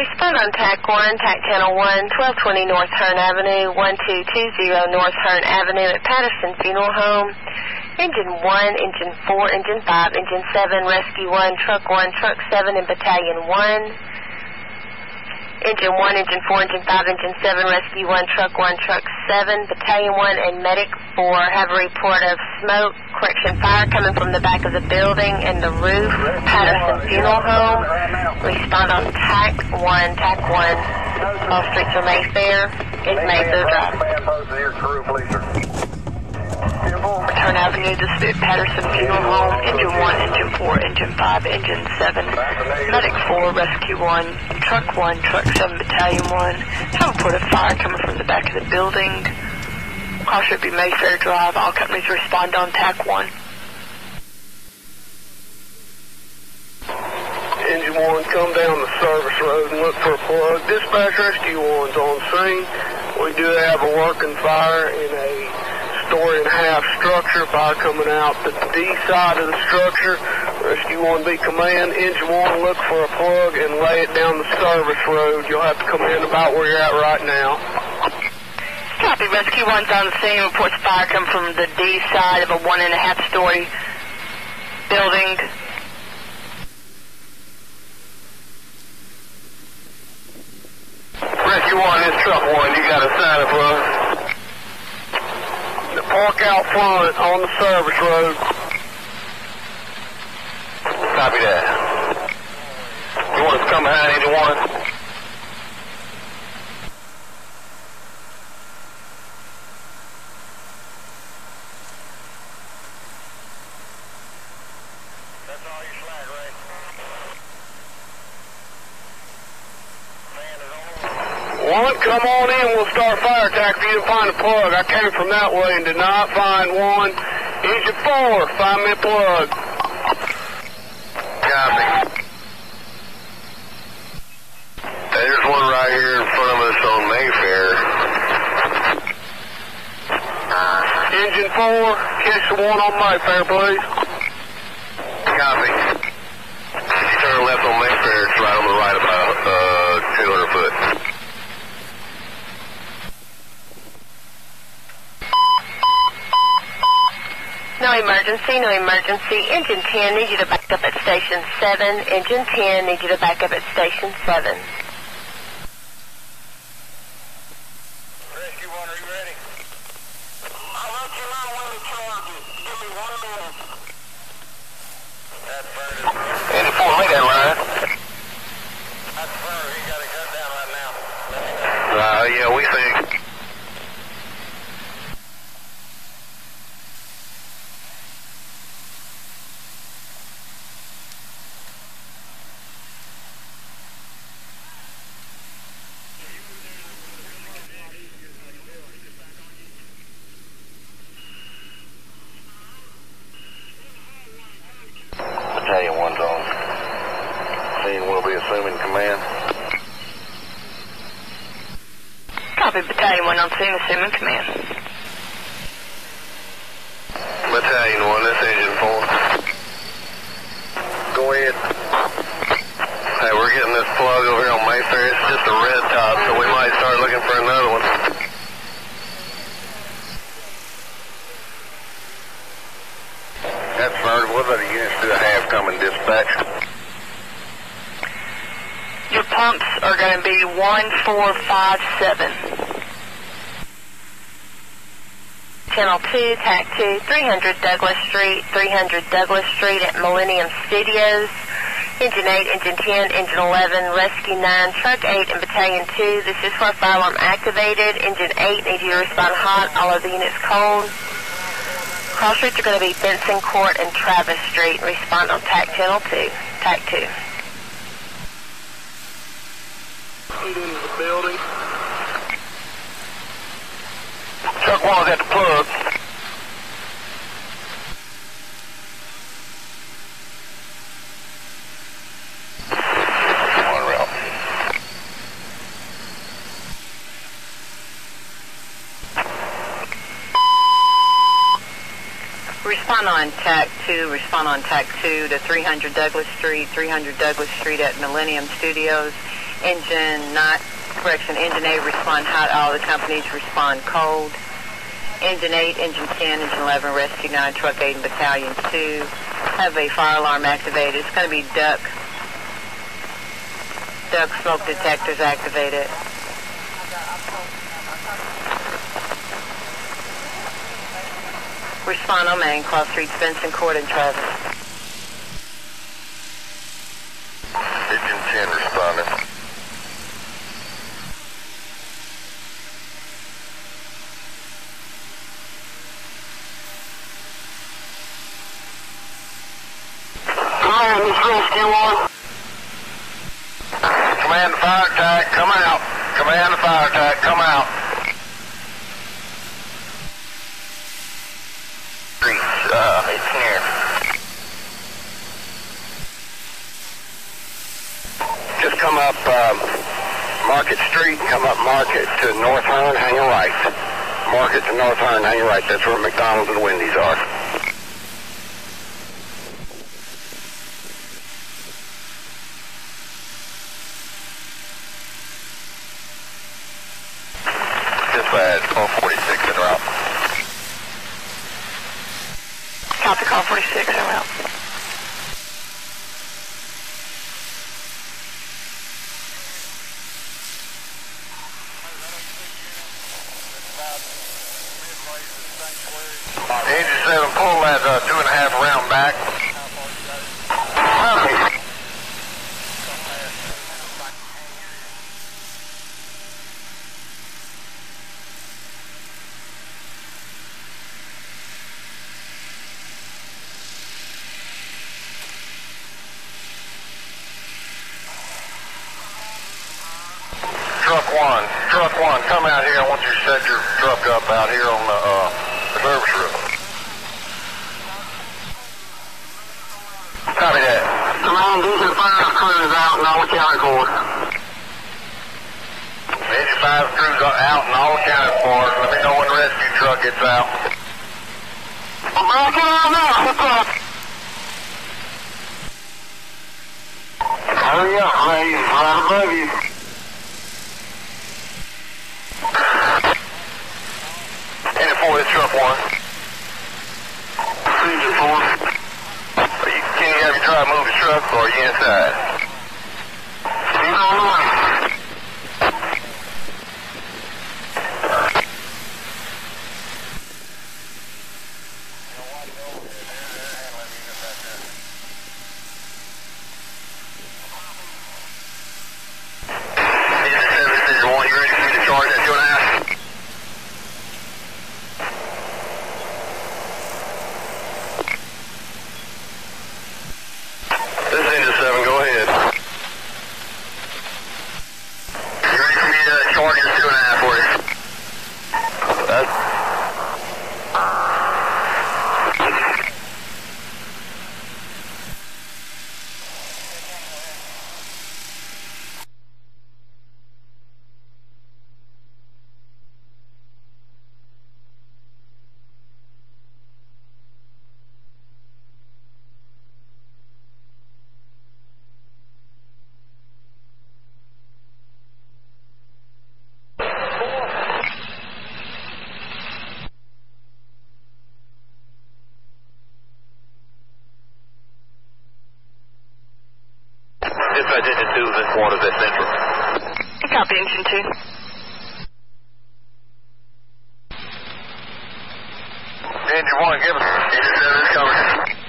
be split on TAC 1, TAC Channel 1, 1220 North Hearne Avenue, 1220 North Hearne Avenue at Patterson Funeral Home. Engine 1, Engine 4, Engine 5, Engine 7, Rescue 1, Truck 7, and Battalion 1. Engine 1, Engine 4, Engine 5, Engine 7, Rescue 1, Truck 7, Battalion 1, and Medic 4 have a report of smoke, correction fire coming from the back of the building and the roof, Patterson Funeral Home. Respond on TAC 1, TAC 1. All streets are Mayfair. It's Mayfair Drive. Hearne Avenue, this is Patterson Funeral Home. Engine 1, Engine 4, Engine 5, Engine 7. Medic 4, Rescue 1, Truck 1, Truck 7, Battalion 1. Have a report of fire coming from the back of the building. Call should be Mayfair Drive. All companies respond on TAC 1. Engine 1, come down the service road and look for a plug. Dispatch Rescue 1's on scene. We do have a working fire in a story-and-a-half structure. Fire coming out the D side of the structure. Rescue 1B command. Engine 1, look for a plug and lay it down the service road. You'll have to come in about where you're at right now. Copy. Rescue 1's on scene. Reports fire coming from the D side of a one-and-a-half-story building. Rescue 1, it's Truck 1. You got a sign up for us. Park out front on the service road. Copy that. You want us to come behind Engine 1? That's all your slack, right? One, come on in. We'll start fire attack if you didn't find a plug. I came from that way and did not find one. Engine 4, find me a plug. Copy. There's one right here in front of us on Mayfair. Engine 4, catch the one on Mayfair, please. Copy. If you turn left on Mayfair, it's right on the right about 200 foot. No emergency, no emergency. Engine 10, need you to back up at Station 7. Engine 10, need you to back up at Station 7. Rescue 1, are you ready? I'll let you know when to charge you. Give me 1 minute. That's Vernon. Engine 4, lay that line. That's Vernon. You got to cut down right now. Yeah, we think. Assuming command. Copy, Battalion 1 on scene, assuming command. Battalion 1, that's Engine 4. Go ahead. Hey, we're getting this plug over here on Mayfair. It's just a red top, so we might start looking for another one. That's heard. What about the units do I have coming dispatch? Your pumps are going to be 1457. Channel 2, TAC 2, 300 Douglas Street, 300 Douglas Street at Millennium Studios. Engine 8, Engine 10, Engine 11, Rescue 9, Truck 8, and Battalion 2. This is for fire alarm activated. Engine 8, need you to respond hot. All of the units cold. Cross streets are going to be Benson Court and Travis Street. Respond on TAC Channel 2, TAC 2. Into the building. Truck 1's at the plug. One route. Respond on TAC 2, respond on TAC 2 to 300 Douglas Street at Millennium Studios. Engine 8 respond hot, all the companies respond cold. Engine 8, Engine 10, Engine 11, Rescue 9, Truck 8, and Battalion 2 have a fire alarm activated. It's going to be duck smoke detectors activated. Respond on Main, Cross Streets, Benson, Court, and Travis. Engine 10 responding. Command fire attack, come out. Command fire attack, come out. It's near. Just come up Market Street, come up Market to North Hearne, hang a right. Market to North Hearne, hang a right. That's where McDonald's and Wendy's are. Truck 1, come out here. I want you to set your truck up out here on the service roof. Copy that. Command, these are 5 crews out in all accounted for. These are 5 crews out and all accounted for. Let me know when the rescue truck gets out. I'm backing out now. Hurry up, ladies. Right above you. Truck 1. Engine 4. Can you have your drive move the truck or are you inside? Engine 1. Engine 7, Engine 1, you ready for me to charge at 2.5? Copy, Engine 2. Engine 1, give us. Engine 7 is coming.